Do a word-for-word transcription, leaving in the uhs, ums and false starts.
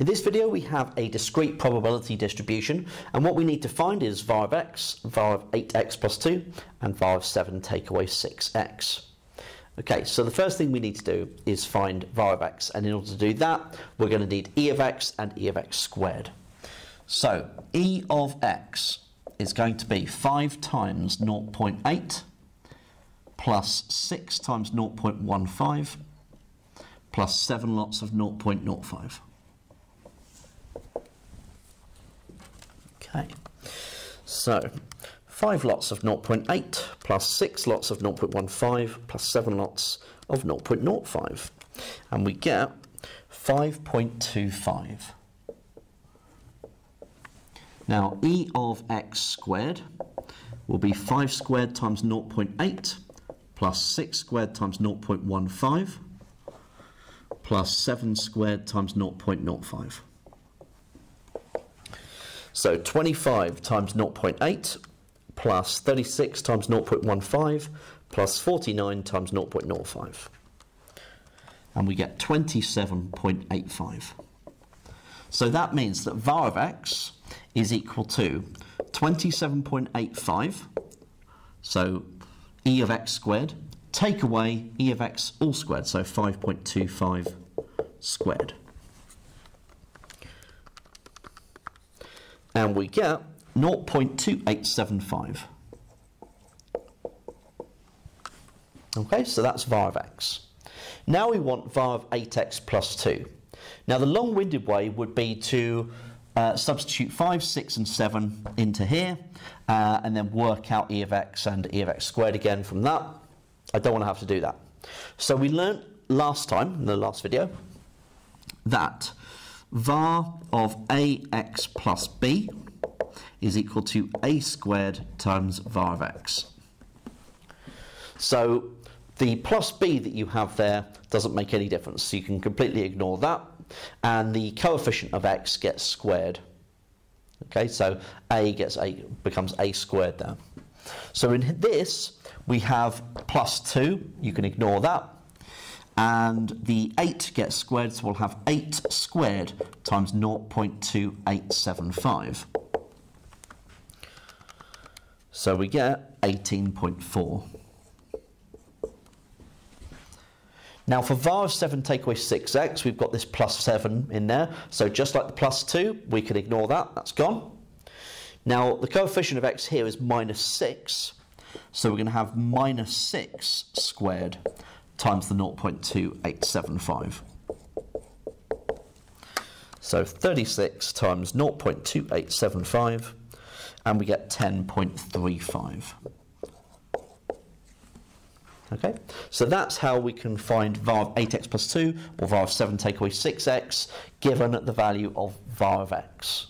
In this video we have a discrete probability distribution, and what we need to find is var of x, var of eight x plus two, and var of seven take away six x. Okay, so the first thing we need to do is find var of x, and in order to do that we're going to need e of x and e of x squared. So e of x is going to be five times zero point eight plus six times zero point one five plus seven lots of zero point zero five. Okay, so five lots of zero point eight plus six lots of zero point one five plus seven lots of zero point zero five, and we get five point two five. Now e of x squared will be five squared times zero point eight plus six squared times zero point one five plus seven squared times zero point zero five. So twenty-five times zero point eight plus thirty-six times zero point one five plus forty-nine times zero point zero five. And we get twenty-seven point eight five. So that means that var of x is equal to twenty-seven point eight five, so e of x squared, take away e of x all squared, so five point two five squared. And we get zero point two eight seven five. Okay, so that's var of x. Now we want var of eight x plus two. Now the long-winded way would be to uh, substitute five, six and seven into here uh, and then work out e of x and e of x squared again from that. I don't want to have to do that. So we learnt last time, in the last video, that var of ax plus b is equal to a squared times var of x. So the plus b that you have there doesn't make any difference, so you can completely ignore that, and the coefficient of x gets squared. Okay, so a gets a becomes a squared there. So in this we have plus two, you can ignore that, and the eight gets squared, so we'll have eight squared times zero point two eight seven five. So we get eighteen point four. Now for var of seven take away six x, we've got this plus seven in there, so just like the plus two, we can ignore that, that's gone. Now the coefficient of x here is minus six, so we're going to have minus six squared times the zero point two eight seven five. So thirty-six times zero point two eight seven five, and we get ten point three five. Okay, so that's how we can find var of eight x plus two or var of seven take away six x given the value of var of x.